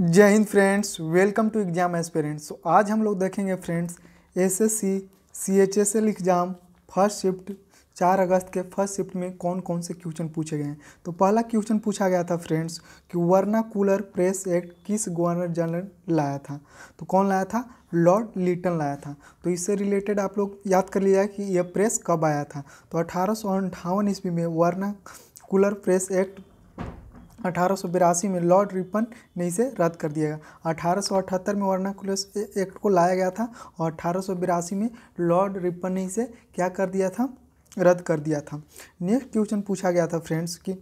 जय हिंद friends, welcome to exam aspirants. तो आज हम लोग देखेंगे friends SSC CHSL exam first shift 4 अगस्त के फर्स्ट शिफ्ट में कौन कौन से क्वेश्चन पूछे गए हैं। तो पहला क्वेश्चन पूछा गया था फ्रेंड्स कि वर्नाकुलर प्रेस एक्ट किस गवर्नर जनरल लाया था। तो कौन लाया था? लॉर्ड लिटन लाया था। तो इससे रिलेटेड आप लोग याद कर लीजिए कि यह प्रेस कब आया था। तो 1858 ईस्वी में वर्नाकुलर प्रेस एक्ट 1882 में लॉर्ड रिपन ने इसे रद्द कर दिया गया। 1878 में वर्नाकुलर एक्ट को लाया गया था और 1882 में लॉर्ड रिपन ने इसे क्या कर दिया था? रद्द कर दिया था। नेक्स्ट क्वेश्चन पूछा गया था फ्रेंड्स कि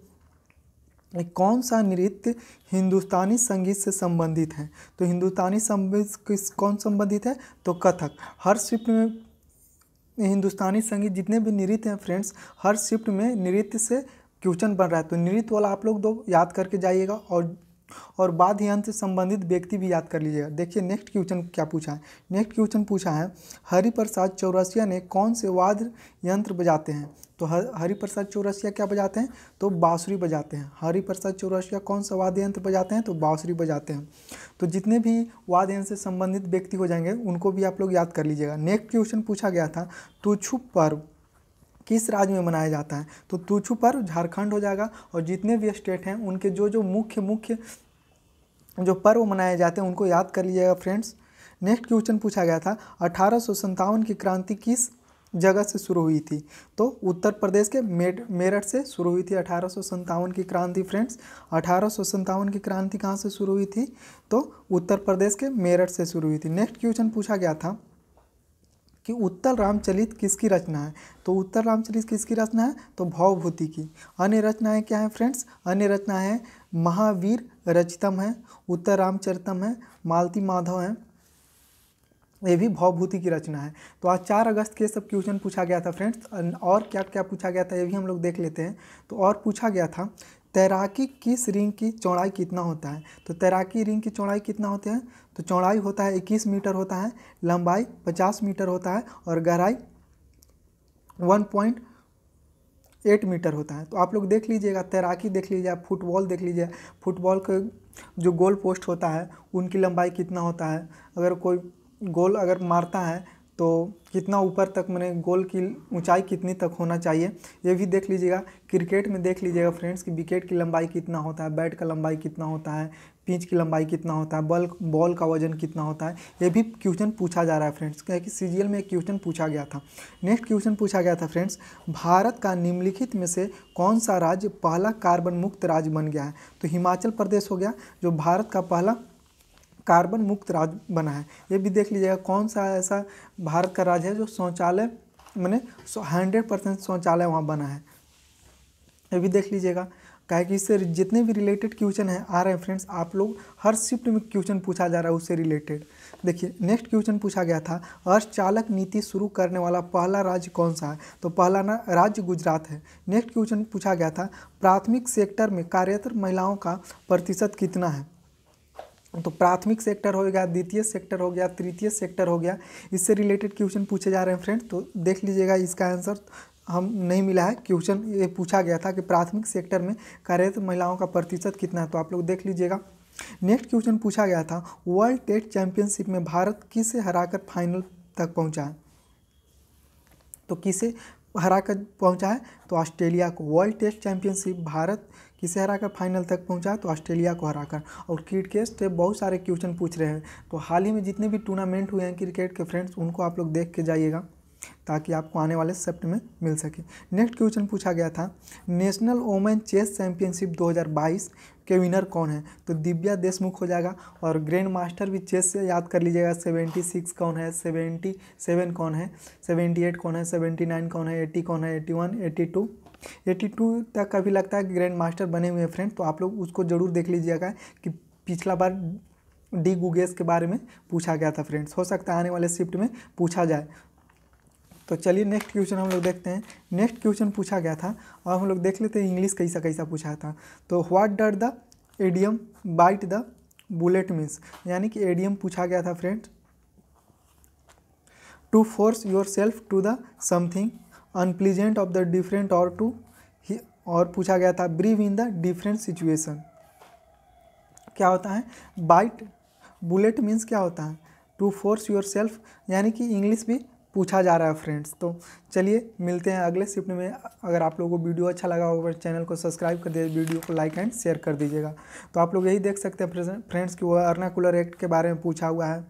कौन सा नृत्य हिंदुस्तानी संगीत से संबंधित है। तो हिंदुस्तानी संगीत कौन संबंधित है? तो कथक। हर शिफ्ट में हिंदुस्तानी संगीत जितने भी नृत्य हैं फ्रेंड्स, हर शिफ्ट में नृत्य से क्वेश्चन बन रहा है। तो नृत्य वाला आप लोग दो याद करके जाइएगा और बाद ही अंत से संबंधित व्यक्ति भी याद कर लीजिएगा। देखिए नेक्स्ट क्वेश्चन क्या पूछा है। नेक्स्ट क्वेश्चन पूछा है हरिप्रसाद चौरसिया ने कौन से वाद्य यंत्र बजाते हैं। तो हरिप्रसाद चौरसिया क्या बजाते हैं? तो बांसुरी बजाते हैं। हरिप्रसाद चौरसिया कौन सा वाद्य यंत्र बजाते हैं? तो बांसुरी बजाते हैं। तो जितने भी वाद्य यंत्र से संबंधित व्यक्ति हो जाएंगे उनको भी आप लोग याद कर लीजिएगा। नेक्स्ट क्वेश्चन पूछा गया था तुछु पर्व किस राज्य में मनाया जाता है। तो तुछु पर्व झारखंड हो जाएगा और जितने भी स्टेट हैं उनके जो जो मुख्य जो पर्व मनाए जाते हैं उनको याद कर लीजिएगा फ्रेंड्स। नेक्स्ट क्वेश्चन पूछा गया था 1857 की क्रांति किस जगह से शुरू हुई थी। तो उत्तर प्रदेश के मेरठ से शुरू हुई थी 1857 की क्रांति फ्रेंड्स। 1857 की क्रांति कहाँ से शुरू हुई थी? तो उत्तर प्रदेश के मेरठ से शुरू हुई थी। नेक्स्ट क्वेश्चन पूछा गया था कि उत्तर रामचरित किसकी रचना है। तो उत्तर रामचरित किसकी रचना है? तो भवभूति की। अन्य रचनाएँ क्या हैं फ्रेंड्स? अन्य रचना है महावीर रचितम है, उत्तर रामचरितम है, मालती माधव है, ये भी भवभूति की रचना है। तो आज 4 अगस्त के सब क्वेश्चन पूछा गया था फ्रेंड्स। और क्या क्या पूछा गया था ये भी हम लोग देख लेते हैं। तो और पूछा गया था तैराकी किस रिंग की चौड़ाई कितना होता है। तो तैराकी रिंग की चौड़ाई कितना होती है? तो चौड़ाई होता है 21 मीटर होता है, लंबाई 50 मीटर होता है और गहराई 1.8 मीटर होता है। तो आप लोग देख लीजिएगा, तैराकी देख लीजिए, फुटबॉल देख लीजिए, फुटबॉल के जो गोल पोस्ट होता है उनकी लंबाई कितना होता है, अगर कोई गोल अगर मारता है तो कितना ऊपर तक, मैंने गोल की ऊंचाई कितनी तक होना चाहिए ये भी देख लीजिएगा। क्रिकेट में देख लीजिएगा फ्रेंड्स कि विकेट की लंबाई कितना होता है, बैट का लंबाई कितना होता है, पिच की लंबाई कितना होता है, बॉल का वजन कितना होता है, ये भी क्वेश्चन पूछा जा रहा है फ्रेंड्स, क्योंकि सीजीएल में एक क्वेश्चन पूछा गया था। नेक्स्ट क्वेश्चन पूछा गया था फ्रेंड्स भारत का निम्नलिखित में से कौन सा राज्य पहला कार्बन मुक्त राज्य बन गया है। तो हिमाचल प्रदेश हो गया जो भारत का पहला कार्बन मुक्त राज्य बना है। ये भी देख लीजिएगा कौन सा ऐसा भारत का राज्य है जो शौचालय मैंने 100% शौचालय वहाँ बना है, ये भी देख लीजिएगा। कहे कि इससे जितने भी रिलेटेड क्वेश्चन हैं आ रहे हैं फ्रेंड्स, आप लोग हर शिफ्ट में क्वेश्चन पूछा जा रहा है उससे रिलेटेड। देखिए नेक्स्ट क्वेश्चन पूछा गया था अर्थचालक नीति शुरू करने वाला पहला राज्य कौन सा है। तो पहला राज्य गुजरात है। नेक्स्ट क्वेश्चन पूछा गया था प्राथमिक सेक्टर में कार्यरत महिलाओं का प्रतिशत कितना है। तो प्राथमिक सेक्टर हो गया, द्वितीय सेक्टर हो गया, तृतीय सेक्टर हो गया, इससे रिलेटेड क्वेश्चन पूछे जा रहे हैं फ्रेंड्स। तो देख लीजिएगा इसका आंसर हम नहीं मिला है। क्वेश्चन ये पूछा गया था कि प्राथमिक सेक्टर में कार्यरत महिलाओं का प्रतिशत कितना है, तो आप लोग देख लीजिएगा। नेक्स्ट क्वेश्चन पूछा गया था वर्ल्ड टेस्ट चैंपियनशिप में भारत किसे हराकर फाइनल तक पहुँचा है। तो किसे हराकर पहुँचा है? तो ऑस्ट्रेलिया को। वर्ल्ड टेस्ट चैंपियनशिप भारत किसे हराकर फाइनल तक पहुंचा? तो ऑस्ट्रेलिया को हराकर। और क्रिकेट से बहुत सारे क्वेश्चन पूछ रहे हैं। तो हाल ही में जितने भी टूर्नामेंट हुए हैं क्रिकेट के फ्रेंड्स, उनको आप लोग देख के जाइएगा ताकि आपको आने वाले शिफ्ट में मिल सके। नेक्स्ट क्वेश्चन पूछा गया था नेशनल वोमेन चेस चैंपियनशिप 2022 के विनर कौन है। तो दिव्या देशमुख हो जाएगा। और ग्रैंड मास्टर भी चेस से याद कर लीजिएगा, 76 कौन है, 77 कौन है, 78 कौन है, 79 कौन है, 80 कौन है, 81, 82 तक अभी लगता है कि ग्रैंड मास्टर बने हुए हैं फ्रेंड। तो आप लोग उसको जरूर देख लीजिएगा कि पिछला बार डी गुगेस के बारे में पूछा गया था फ्रेंड्स, हो सकता है आने वाले शिफ्ट में पूछा जाए। तो चलिए नेक्स्ट क्वेश्चन हम लोग देखते हैं। नेक्स्ट क्वेश्चन पूछा गया था और हम लोग देख लेते हैं इंग्लिश कैसा कैसा पूछा था। तो what does the idiom bite the bullet means, यानी कि एडियम पूछा गया था friends to force your self to the something unpleasant of the different और टू, और पूछा गया था brave in the different situation. क्या होता है, बाइट बुलेट मीन्स क्या होता है, टू फोर्स योर सेल्फ, यानी कि इंग्लिश भी पूछा जा रहा है फ्रेंड्स। तो चलिए मिलते हैं अगले शिफ्ट में। अगर आप लोगों को वीडियो अच्छा लगा होगा चैनल को सब्सक्राइब कर दीजिए, वीडियो को लाइक एंड शेयर कर दीजिएगा। तो आप लोग यही देख सकते हैं फ्रेंड्स कि वो वर्नाकुलर एक्ट के बारे में पूछा हुआ है,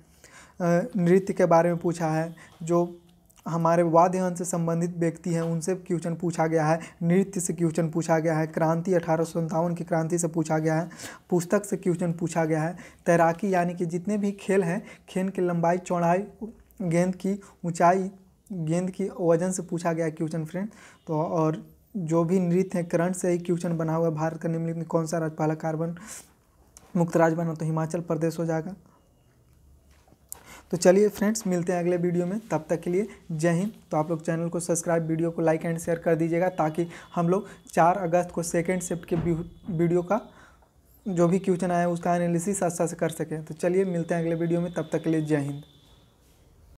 नृत्य के बारे में पूछा है, जो हमारे वाद्य यंत्र से संबंधित व्यक्ति हैं उनसे क्वेश्चन पूछा गया है, नृत्य से क्वेश्चन पूछा गया है, क्रांति 1857 की क्रांति से पूछा गया है, पुस्तक से क्वेश्चन पूछा गया है, तैराकी यानी कि जितने भी खेल हैं, खेल की लंबाई चौड़ाई गेंद की ऊंचाई गेंद की वजन से पूछा गया क्वेश्चन फ्रेंड। तो और जो भी नृत्य है करंट से ही क्वेश्चन बना हुआ है, भारत का निम्नलिखित कौन सा राज्य पहला कार्बन मुक्त राज्य बना, तो हिमाचल प्रदेश हो जाएगा। तो चलिए फ्रेंड्स मिलते हैं अगले वीडियो में, तब तक के लिए जय हिंद। तो आप लोग चैनल को सब्सक्राइब, वीडियो को लाइक एंड शेयर कर दीजिएगा, ताकि हम लोग 4 अगस्त को सेकेंड शिफ्ट के वीडियो का जो भी क्वेश्चन आया उसका एनालिसिस अच्छा से कर सकें। तो चलिए मिलते हैं अगले वीडियो में, तब तक के लिए जय हिंद।